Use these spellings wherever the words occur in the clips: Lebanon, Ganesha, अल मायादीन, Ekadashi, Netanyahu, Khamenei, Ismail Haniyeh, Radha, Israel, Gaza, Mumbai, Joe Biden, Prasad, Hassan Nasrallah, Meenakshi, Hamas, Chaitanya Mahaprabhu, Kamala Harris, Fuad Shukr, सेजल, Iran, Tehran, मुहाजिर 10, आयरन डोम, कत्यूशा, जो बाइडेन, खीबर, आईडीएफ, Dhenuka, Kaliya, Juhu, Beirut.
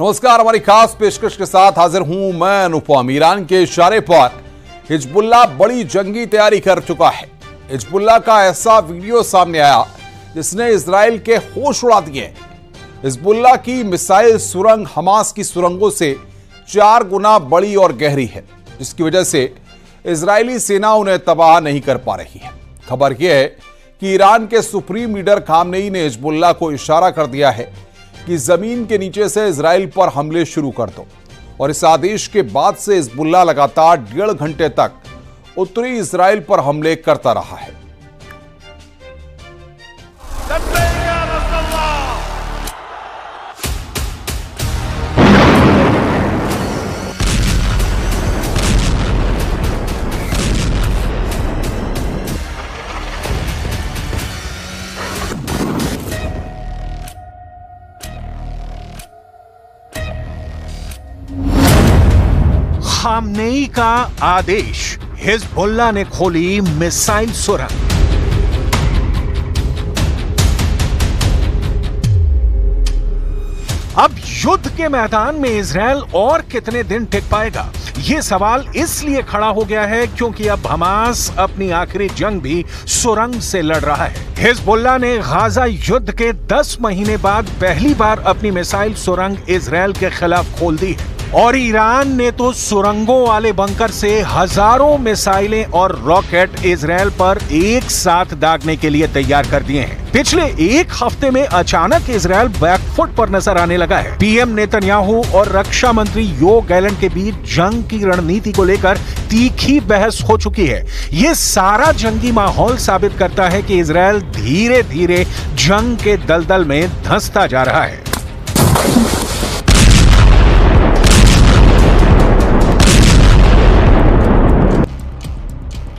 नमस्कार, हमारी खास पेशकश के साथ हाजिर हूं मैं अनुपम। ईरान के इशारे पर हिजबुल्लाह बड़ी जंगी तैयारी कर चुका है। हिजबुल्लाह का ऐसा वीडियो सामने आया जिसने इजराइल के होश उड़ा दिए। हिजबुल्लाह की मिसाइल सुरंग हमास की सुरंगों से 4 गुना बड़ी और गहरी है, जिसकी वजह से इजरायली सेना उन्हें तबाह नहीं कर पा रही है। खबर यह है कि ईरान के सुप्रीम लीडर खामनेई ने हिजबुल्लाह को इशारा कर दिया है कि जमीन के नीचे से इजराइल पर हमले शुरू कर दो, और इस आदेश के बाद से हिजबुल्लाह लगातार 1.5 घंटे तक उत्तरी इजराइल पर हमले करता रहा है। खामनेई का आदेश, हिजबुल्लाह ने खोली मिसाइल सुरंग। अब युद्ध के मैदान में इजराइल और कितने दिन टिक पाएगा, यह सवाल इसलिए खड़ा हो गया है क्योंकि अब हमास अपनी आखिरी जंग भी सुरंग से लड़ रहा है। हिजबुल्लाह ने गाजा युद्ध के 10 महीने बाद पहली बार अपनी मिसाइल सुरंग इजराइल के खिलाफ खोल दी है, और ईरान ने तो सुरंगों वाले बंकर से हजारों मिसाइलें और रॉकेट इजराइल पर एक साथ दागने के लिए तैयार कर दिए हैं। पिछले एक हफ्ते में अचानक इजराइल बैकफुट पर नजर आने लगा है। पीएम नेतन्याहू और रक्षा मंत्री यो गैलेंट के बीच जंग की रणनीति को लेकर तीखी बहस हो चुकी है। ये सारा जंगी माहौल साबित करता है कि इजराइल धीरे धीरे जंग के दलदल में धंसता जा रहा है।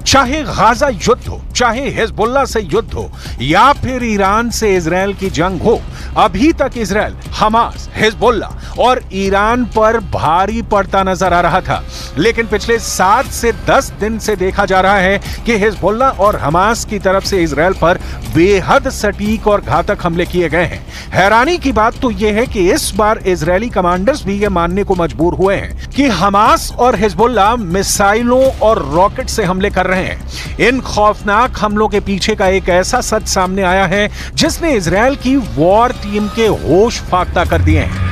चाहे गाजा युद्ध हो, चाहे हिजबुल्लाह से युद्ध हो, या फिर ईरान से इजराइल की जंग हो, अभी तक इजराइल हमास, हिजबुल्लाह और ईरान पर भारी पड़ता नजर आ रहा था। लेकिन पिछले 7 से 10 दिन से देखा जा रहा है कि हिजबुल्लाह और हमास की तरफ से इजराइल पर बेहद सटीक और घातक हमले किए गए हैं। हैरानी की बात तो यह है कि इस बार इजरायली कमांडर्स भी यह मानने को मजबूर हुए हैं कि हमास और हिजबुल्लाह मिसाइलों और रॉकेट से हमले कर रहे हैं। इन खौफनाक हमलों के पीछे का एक ऐसा सच सामने आया है जिसने इजरायल की वॉर टीम के होश फाख्ता कर दिए हैं।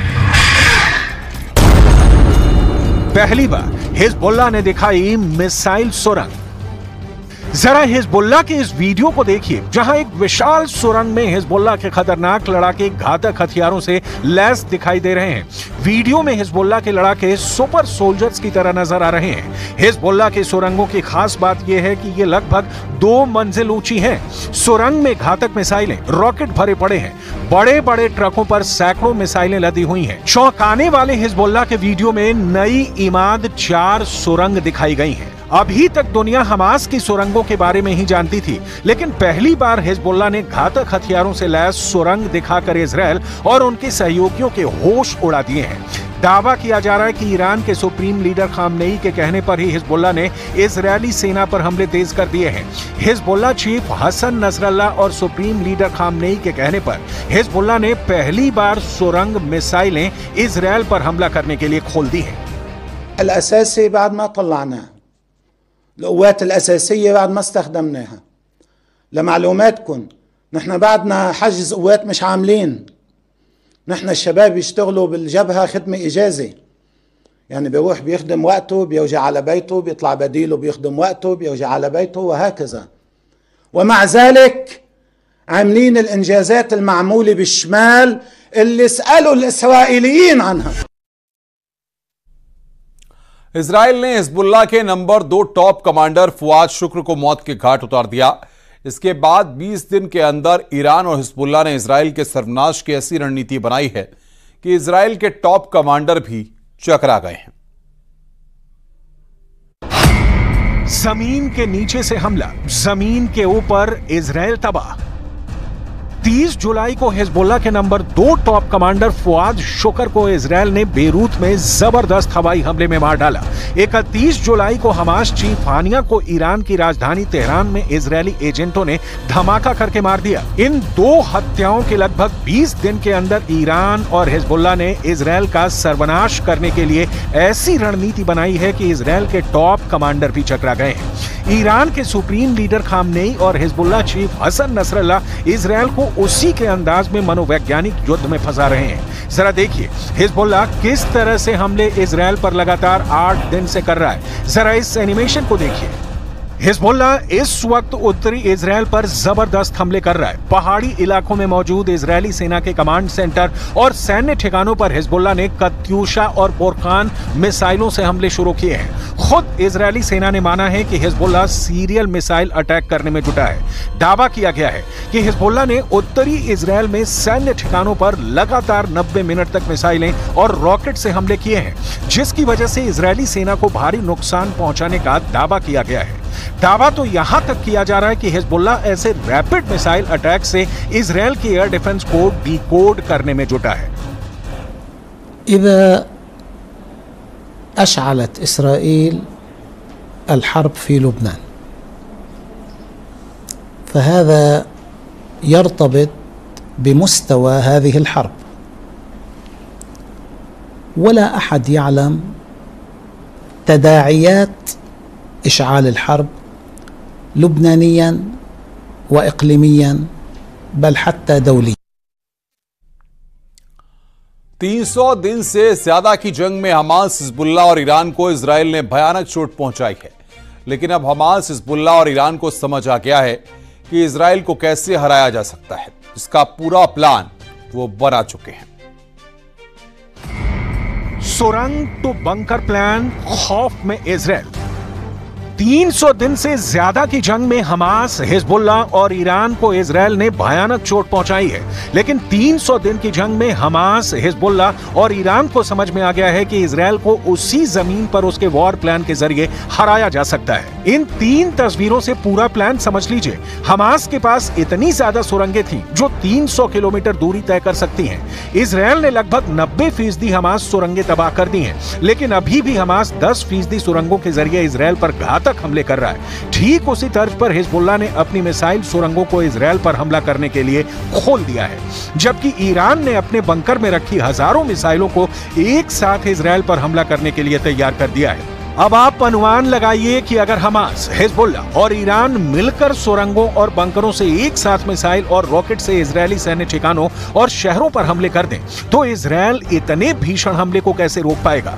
पहली बार हिजबुल्लाह ने दिखाई मिसाइल सुरंग। जरा हिजबुल्लाह के इस वीडियो को देखिए, जहां एक विशाल सुरंग में हिजबुल्लाह के खतरनाक लड़ाके घातक हथियारों से लैस दिखाई दे रहे हैं। वीडियो में हिजबुल्लाह के लड़ाके सुपर सोल्जर्स की तरह नजर आ रहे हैं। हिजबुल्लाह के सुरंगों की खास बात यह है कि ये लगभग 2 मंजिल ऊंची है। सुरंग में घातक मिसाइलें, रॉकेट भरे पड़े हैं, बड़े बड़े ट्रकों पर सैकड़ों मिसाइलें लदी हुई हैं। चौंकाने वाले हिजबुल्लाह के वीडियो में नई इमाद 4 सुरंग दिखाई गई है। अभी तक दुनिया हमास की सुरंगों के बारे में ही जानती थी, लेकिन पहली बार हिजबुल्लाह ने घातक हथियारों से लैस सुरंग दिखाकर इजराइल और उनके सहयोगियों के होश उड़ा दिए हैं। दावा किया जा रहा है कि ईरान के सुप्रीम लीडर खामनेई के कहने पर ही हिजबुल्लाह ने इजरायली सेना पर हमले तेज कर दिए हैं। हिजबुल्लाह चीफ हसन नसरल्लाह और सुप्रीम लीडर खामनेई के कहने पर हिजबुल्लाह ने पहली बार सुरंग मिसाइलें इजराइल पर हमला करने के लिए खोल दी है। القوات الأساسية بعد ما استخدمناها لمعلوماتكم نحن بعدنا حجز قوات مش عاملين، نحن الشباب يشتغلوا بالجبهة ختم إجازة، يعني بيروح بيخدم وقته بيرجع على بيته بيطلع بديله بيخدم وقته بيرجع على بيته وهكذا، ومع ذلك عاملين الإنجازات المعمولة بالشمال اللي سألوا الإسرائيليين عنها। इजराइल ने हिजबुल्लाह के नंबर 2 टॉप कमांडर फुआद शुक्र को मौत के घाट उतार दिया। इसके बाद 20 दिन के अंदर ईरान और हिजबुल्लाह ने इजराइल के सर्वनाश की ऐसी रणनीति बनाई है कि इजराइल के टॉप कमांडर भी चकरा गए हैं। जमीन के नीचे से हमला, जमीन के ऊपर इजराइल तबाह। 30 जुलाई को हिजबुल्लाह के number 2 top commander Fuad Shukr को इसराइल ने बेरूत में जबरदस्त हवाई हमले में मार डाला। 31 जुलाई को हमास चीफ हानिया को ईरान की राजधानी तेहरान में इजरायली एजेंटों ने धमाका करके मार दिया। इन दो हत्याओं के लगभग 20 दिन के अंदर ईरान और हिजबुल्लाह ने इसराइल का सर्वनाश करने के लिए ऐसी रणनीति बनाई है कि इसराइल के टॉप कमांडर भी चकरा गए हैं। ईरान के सुप्रीम लीडर खामनेई और Hezbollah chief Hassan Nasrallah Israel को उसी के अंदाज में मनोवैज्ञानिक युद्ध में फंसा रहे हैं। जरा देखिए हिजबुल्लाह किस तरह से हमले इजराइल पर लगातार 8 दिन से कर रहा है। जरा इस एनिमेशन को देखिए। हिजबुल्लाह इस वक्त उत्तरी इजराइल पर जबरदस्त हमले कर रहा है। पहाड़ी इलाकों में मौजूद इजरायली सेना के कमांड सेंटर और सैन्य ठिकानों पर हिजबुल्लाह ने कत्यूशा और बोरखान मिसाइलों से हमले शुरू किए हैं। खुद इजरायली सेना ने माना है कि हिजबुल्लाह सीरियल मिसाइल अटैक करने में जुटा है। दावा किया गया है कि हिजबुल्लाह ने उत्तरी इजराइल में सैन्य ठिकानों पर लगातार 90 मिनट तक मिसाइलें और रॉकेट से हमले किए हैं, जिसकी वजह से इजरायली सेना को भारी नुकसान पहुंचाने का दावा किया गया है। दावा तो यहां तक किया जा रहा है कि हिजबुल्लाह ऐसे रैपिड मिसाइल अटैक से इजराइल की एयर डिफेंस को डीकोड करने में जुटा है। إذا أشعلت إسرائيل الحرب في لبنان فهذا يرتبط بمستوى هذه الحرب ولا أحد يعلم تداعيات إشعال الحرب لبنانيا وإقليميا بل حتى دوليا। 300 दिन से ज्यादा की जंग में हमास, हिजबुल्लाह और ईरान को इजराइल ने भयानक चोट पहुंचाई है। लेकिन अब हमास, हिजबुल्लाह और ईरान को समझ आ गया है कि इजराइल को कैसे हराया जा सकता है। इसका पूरा प्लान वो बना चुके हैं। सुरंग टू बंकर प्लान, खौफ में इजराइल। 300 दिन से ज्यादा की जंग में हमास, हिजबुल्लाह और ईरान को इजराइल ने भयानक चोट पहुंचाई है। लेकिन 300 दिन की जंग में हमास, हिजबुल्लाह और ईरान को समझ में आ गया है कि इजराइल को उसी जमीन पर उसके वॉर प्लान के जरिए हराया जा सकता है। इन 3 तस्वीरों से पूरा प्लान समझ लीजिए। हमास के पास इतनी ज्यादा सुरंगें थी जो 300 किलोमीटर दूरी तय कर सकती है। इजराइल ने लगभग 90% हमास सुरंगें तबाह कर दी है, लेकिन अभी भी हमास 10% सुरंगों के जरिए इजराइल पर तक हमले कर रहा है। ठीक उसी तर्ज पर हिजबुल्लाह ने अपनी मिसाइल सुरंगों को इजराइल पर हमला करने के लिए खोल दिया है, जबकि ईरान ने अपने बंकर में रखी हजारों मिसाइलों को एक साथ इजराइल पर हमला करने के लिए तैयार कर दिया है। अब आप अनुमान लगाइए कि अगर हमास, हिजबुल्लाह और ईरान मिलकर सुरंगों और बंकरों से एक साथ मिसाइल और रॉकेट से इजरायली सैन्य ठिकानों और शहरों पर हमले कर दें तो इजराइल इतने भीषण हमले को कैसे रोक पाएगा।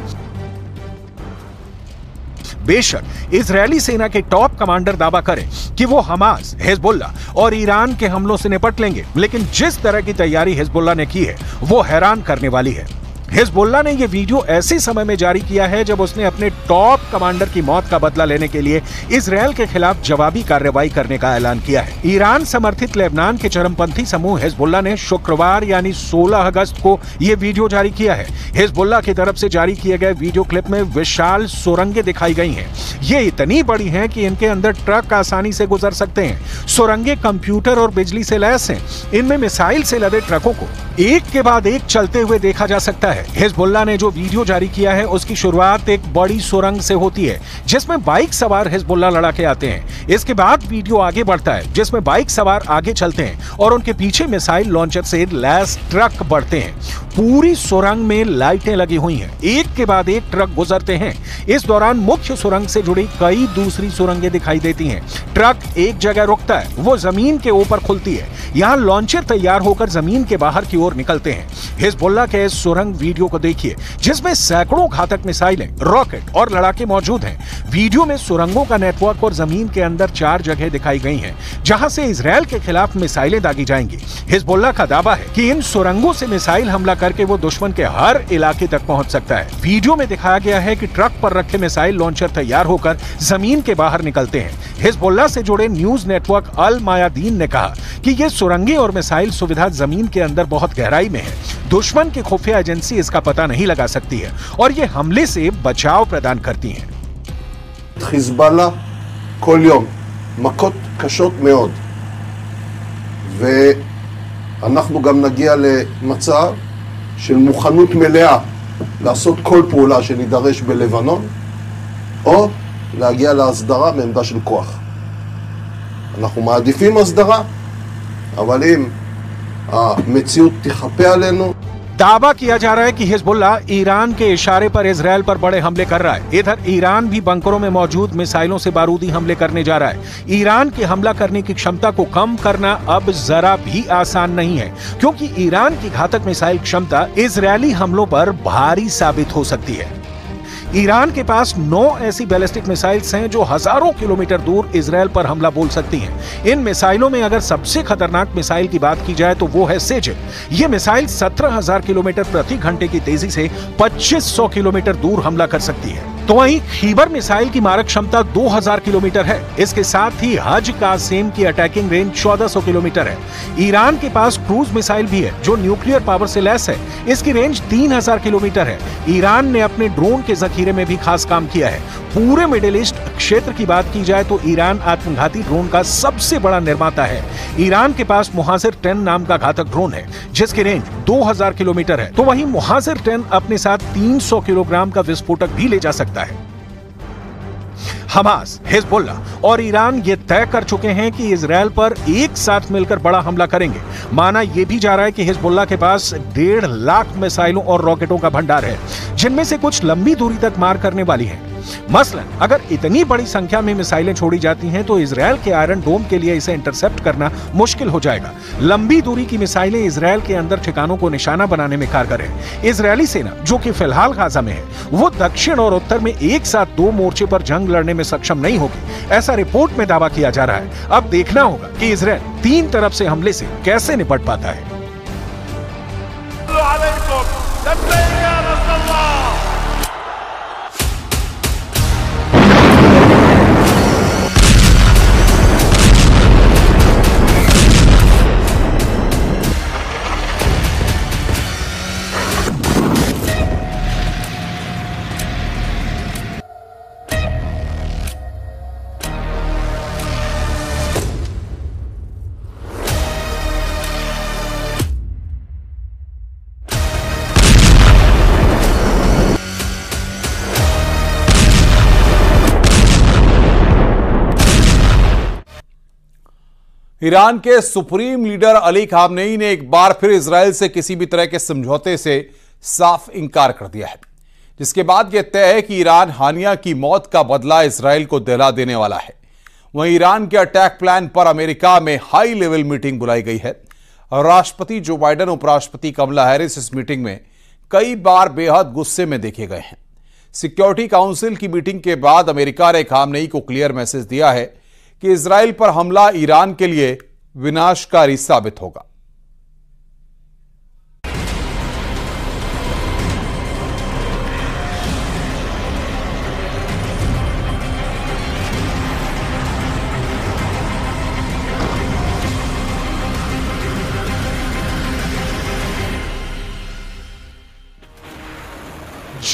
बेशक इजरायली सेना के टॉप कमांडर दावा करें कि वो हमास, हिजबुल्लाह और ईरान के हमलों से निपट लेंगे, लेकिन जिस तरह की तैयारी हिजबुल्लाह ने की है वो हैरान करने वाली है। हिजबुल्लाह ने यह वीडियो ऐसे समय में जारी किया है जब उसने अपने टॉप कमांडर की मौत का बदला लेने के लिए इजरायल के खिलाफ जवाबी कार्रवाई करने का ऐलान किया है। ईरान समर्थित लेबनान के चरमपंथी समूह हिजबुल्लाह ने शुक्रवार यानी 16 अगस्त को यह वीडियो जारी किया है। हिजबुल्लाह की तरफ से जारी किए गए वीडियो क्लिप में विशाल सुरंगें दिखाई गई हैं। ये इतनी बड़ी हैं कि इनके अंदर ट्रक आसानी से गुजर सकते हैं। सुरंगें कंप्यूटर और बिजली से लैस हैं। इनमें मिसाइल से लदे ट्रकों को एक के बाद एक चलते हुए देखा जा सकता है। हिजबुल्लाह ने जो वीडियो जारी किया है उसकी शुरुआत एक बड़ी सुरंग से होती है जिसमें बाइक सवार हिजबुल्लाह लड़ाके आते हैं। इसके बाद वीडियो आगे बढ़ता है जिसमें बाइक सवार आगे चलते हैं और उनके पीछे मिसाइल लॉन्चर से लैस ट्रक बढ़ते हैं। पूरी सुरंग में लाइटें लगी हुई हैं। एक के बाद एक ट्रक गुजरते हैं। इस दौरान मुख्य सुरंग से जुड़ी कई दूसरी सुरंगें दिखाई देती हैं। ट्रक एक जगह रुकता है, वो जमीन के ऊपर खुलती है। यहाँ लॉन्चर तैयार होकर जमीन के बाहर की और निकलते हैं। हिजबुल्लाह के इस सुरंग वीडियो को देखिए जिसमें सैकड़ों घातक मिसाइलें, रॉकेट और लड़ाके मौजूद हैं। वीडियो में सुरंगों का नेटवर्क और जमीन के अंदर 4 जगह दिखाई गई हैं जहां से इजरायल के खिलाफ मिसाइलें दागी जाएंगी। हिजबुल्लाह का दावा है कि इन सुरंगों से मिसाइल हमला करके वो दुश्मन के हर इलाके तक पहुंच सकता है। वीडियो में दिखाया गया है कि ट्रक पर रखे मिसाइल लॉन्चर तैयार होकर जमीन के बाहर निकलते हैं। हिजबुल्लाह से जुड़े न्यूज नेटवर्क अल मायादीन ने कहा कि ये सुरंगें और मिसाइल सुविधा जमीन के अंदर बहुत गहराई में है। दुश्मन की खुफिया एजेंसी इसका पता नहीं लगा सकती है और ये हमले से बचाव प्रदान करती है। हिजबुल्लाह כל יום מכות קשות מאוד אנחנו גם נגיע למצב של מוכנות מלאה לעשות כל פעולה שנידרש בלבנון, או להגיע להסדרה מעמדה של כוח. אנחנו מעדיפים הסדרה, אבל אם המציאות תחפה עלינו. दावा किया जा रहा है कि हिजबुल्लाह ईरान के इशारे पर इजरायल पर बड़े हमले कर रहा है। इधर ईरान भी बंकरों में मौजूद मिसाइलों से बारूदी हमले करने जा रहा है। ईरान के हमला करने की क्षमता को कम करना अब जरा भी आसान नहीं है, क्योंकि ईरान की घातक मिसाइल क्षमता इजरायली हमलों पर भारी साबित हो सकती है। ईरान के पास 9 ऐसी बैलिस्टिक मिसाइल्स हैं जो हजारों किलोमीटर दूर इजरायल पर हमला बोल सकती हैं। इन मिसाइलों में अगर सबसे खतरनाक मिसाइल की बात की जाए तो वो है सेजल। ये मिसाइल 17,000 किलोमीटर प्रति घंटे की तेजी से 2,500 किलोमीटर दूर हमला कर सकती है। तो वहीं खीबर मिसाइल की मारक क्षमता 2,000 किलोमीटर है। इसके साथ ही हज कासिम की अटैकिंग रेंज 1,400 किलोमीटर है। ईरान के पास क्रूज मिसाइल भी है जो न्यूक्लियर पावर से लैस है। इसकी रेंज 3,000 किलोमीटर है। ईरान ने अपने ड्रोन के जखीरे में भी खास काम किया है। पूरे मिडिल ईस्ट क्षेत्र की बात की जाए तो ईरान आत्मघाती ड्रोन का सबसे बड़ा निर्माता है। ईरान के पास मुहाजिर 10 नाम का घातक ड्रोन है जिसकी रेंज 2,000 किलोमीटर है। तो वहीं मुहाजिर 10 अपने साथ 300 किलोग्राम का विस्फोटक भी ले जा सकता है। हमास, हिजबुल्लाह और ईरान ये तय कर चुके हैं कि इजरायल पर एक साथ मिलकर बड़ा हमला करेंगे। माना यह भी जा रहा है कि हिजबुल्लाह के पास 1.5 लाख मिसाइलों और रॉकेटों का भंडार है, जिनमें से कुछ लंबी दूरी तक मार करने वाली है। मसलन अगर इतनी बड़ी संख्या में मिसाइलें छोड़ी जाती हैं तो इजरायल के आयरन डोम के लिए इसे इंटरसेप्ट करना मुश्किल हो जाएगा। लंबी दूरी की मिसाइलें इजरायल के अंदर ठिकानों को निशाना बनाने में कारगर है। इजरायली सेना, जो कि फिलहाल गाजा में है, वो दक्षिण और उत्तर में एक साथ 2 मोर्चे पर जंग लड़ने में सक्षम नहीं होगी, ऐसा रिपोर्ट में दावा किया जा रहा है। अब देखना होगा कि इजरायल 3 तरफ से हमले से कैसे निपट पाता है। ईरान के सुप्रीम लीडर अली खामेनेई ने एक बार फिर इजरायल से किसी भी तरह के समझौते से साफ इंकार कर दिया है, जिसके बाद यह तय है कि ईरान हानिया की मौत का बदला इजरायल को दिला देने वाला है। वहीं ईरान के अटैक प्लान पर अमेरिका में हाई लेवल मीटिंग बुलाई गई है। राष्ट्रपति जो बाइडन, उपराष्ट्रपति कमला हैरिस इस मीटिंग में कई बार बेहद गुस्से में देखे गए हैं। सिक्योरिटी काउंसिल की मीटिंग के बाद अमेरिका ने खामेनेई को क्लियर मैसेज दिया है कि इजरायल पर हमला ईरान के लिए विनाशकारी साबित होगा।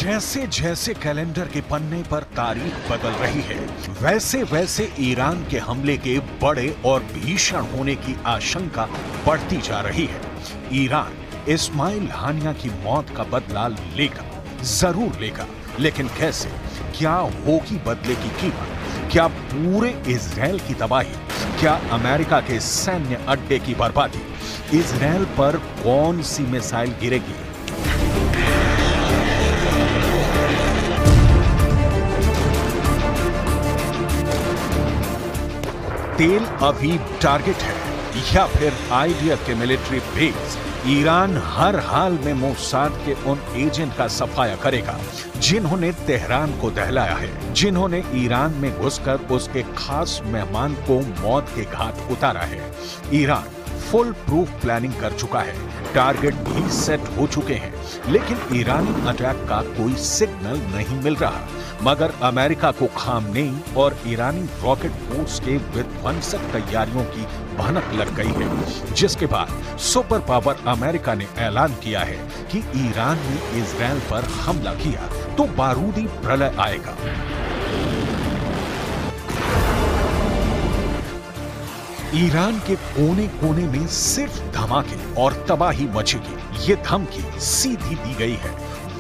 जैसे जैसे कैलेंडर के पन्ने पर तारीख बदल रही है, वैसे वैसे ईरान के हमले के बड़े और भीषण होने की आशंका बढ़ती जा रही है। ईरान इस्माइल हानिया की मौत का बदला लेगा, जरूर लेगा, लेकिन कैसे? क्या होगी बदले की कीमत? क्या पूरे इजरायल की तबाही? क्या अमेरिका के सैन्य अड्डे की बर्बादी? इजरायल पर कौन सी मिसाइल गिरेगी? तेल अभी टारगेट है या फिर आईडीएफ के मिलिट्री बेस? ईरान हर हाल में मोसाद के उन एजेंट का सफाया करेगा जिन्होंने तेहरान को दहलाया है, जिन्होंने ईरान में घुसकर उसके खास मेहमान को मौत के घाट उतारा है। ईरान फुल प्रूफ प्लानिंग कर चुका है, टारगेट भी सेट हो चुके हैं, लेकिन ईरानी अटैक का कोई सिग्नल नहीं मिल रहा। मगर अमेरिका को खामेनेई और ईरानी रॉकेट फोर्स के विध्वंसक तैयारियों की भनक लग गई है, जिसके बाद सुपर पावर अमेरिका ने ऐलान किया है कि ईरान ने इजरायल पर हमला किया तो बारूदी प्रलय आएगा। ईरान के कोने कोने में सिर्फ धमाके और तबाही मचेगी, ये धमकी सीधी दी गई है,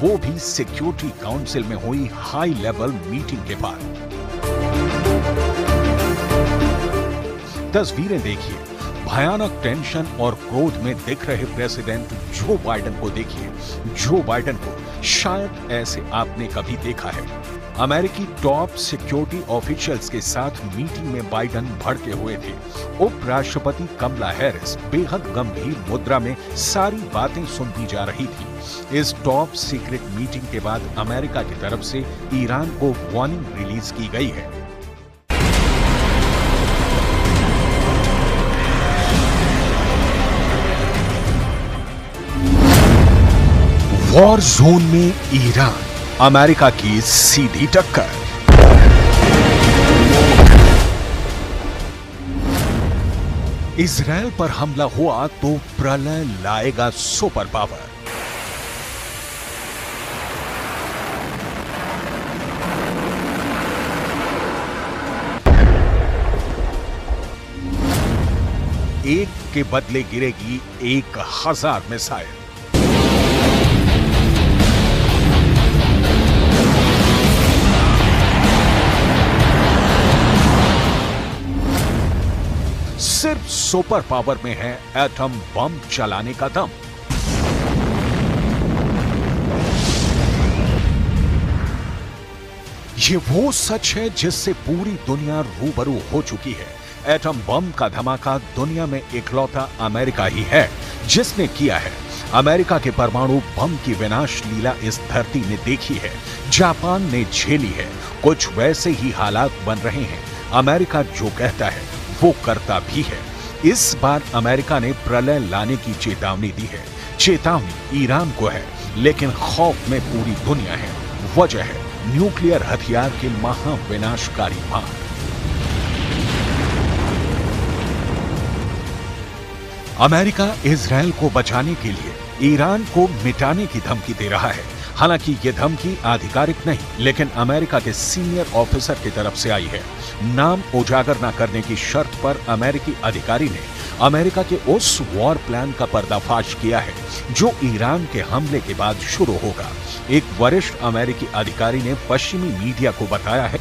वो भी सिक्योरिटी काउंसिल में हुई हाई लेवल मीटिंग के बाद। तस्वीरें देखिए, भयानक टेंशन और क्रोध में दिख रहे प्रेसिडेंट जो बाइडेन को देखिए। जो बाइडेन को शायद ऐसे आपने कभी देखा है। अमेरिकी टॉप सिक्योरिटी ऑफिशियल्स के साथ मीटिंग में बाइडेन भड़के हुए थे। उपराष्ट्रपति कमला हैरिस बेहद गंभीर मुद्रा में सारी बातें सुनती जा रही थी। इस टॉप सीक्रेट मीटिंग के बाद अमेरिका की तरफ से ईरान को वार्निंग रिलीज की गई है। वॉर जोन में ईरान, अमेरिका की सीधी टक्कर। इजरायल पर हमला हुआ तो प्रलय लाएगा सुपर पावर। एक के बदले गिरेगी 1000 मिसाइल। सिर्फ सुपर पावर में है एटम बम चलाने का दम। ये वो सच है जिससे पूरी दुनिया रूबरू हो चुकी है। एटम बम का धमाका दुनिया में इकलौता अमेरिका ही है जिसने किया है। अमेरिका के परमाणु बम की विनाश लीला इस धरती ने देखी है, जापान ने झेली है। कुछ वैसे ही हालात बन रहे हैं। अमेरिका जो कहता है वो करता भी है। इस बार अमेरिका ने प्रलय लाने की चेतावनी दी है। चेतावनी ईरान को है, लेकिन खौफ में पूरी दुनिया है। वजह है न्यूक्लियर हथियार के महाविनाशकारी बाण। अमेरिका इजरायल को बचाने के लिए ईरान को मिटाने की धमकी दे रहा है। हालांकि ये धमकी आधिकारिक नहीं, लेकिन अमेरिका के सीनियर ऑफिसर की तरफ से आई है। नाम उजागर न करने की शर्त पर अमेरिकी अधिकारी ने अमेरिका के उस वॉर प्लान का पर्दाफाश किया है जो ईरान के हमले के बाद शुरू होगा। एक वरिष्ठ अमेरिकी अधिकारी ने पश्चिमी मीडिया को बताया है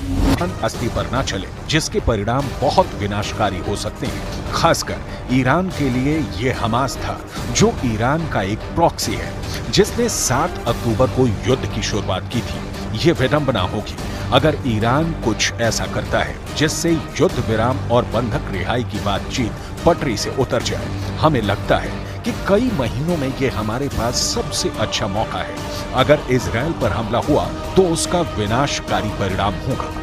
अस्थि पर न चले, जिसके परिणाम बहुत विनाशकारी हो सकते हैं। खासकर ईरान के लिए ये हमास था, जो ईरान का एक प्रॉक्सी है, जिसने 7 अक्टूबर को युद्ध की शुरुआत की थी। ये विडंबना होगी अगर ईरान कुछ ऐसा करता है जिससे युद्ध विराम और बंधक रिहाई की बातचीत पटरी से उतर जाए। हमें लगता है कि कई महीनों में ये हमारे पास सबसे अच्छा मौका है। अगर इजरायल पर हमला हुआ तो उसका विनाशकारी परिणाम होगा।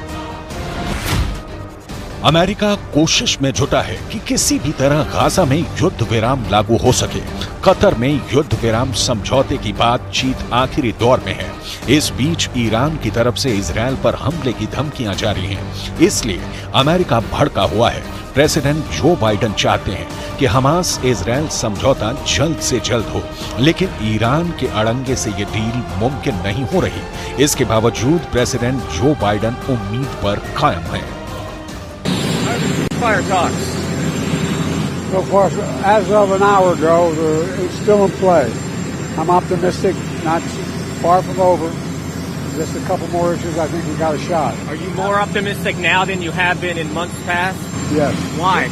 अमेरिका कोशिश में जुटा है कि किसी भी तरह गाजा में युद्ध विराम लागू हो सके। कतर में युद्ध विराम समझौते की बातचीत आखिरी दौर में है। इस बीच ईरान की तरफ से इजरायल पर हमले की धमकियां जारी हैं, इसलिए अमेरिका भड़का हुआ है। प्रेसिडेंट जो बाइडेन चाहते हैं कि हमास इजरायल समझौता जल्द से जल्द हो, लेकिन ईरान के अड़ंगे से ये डील मुमकिन नहीं हो रही। इसके बावजूद प्रेसिडेंट जो बाइडेन उम्मीद पर कायम है। Yes. Why?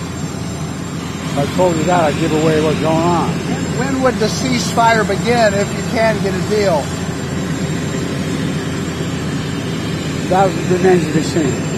I told you that I'd give away what's going on. When would the ceasefire begin if you can get a deal? That remains to be seen.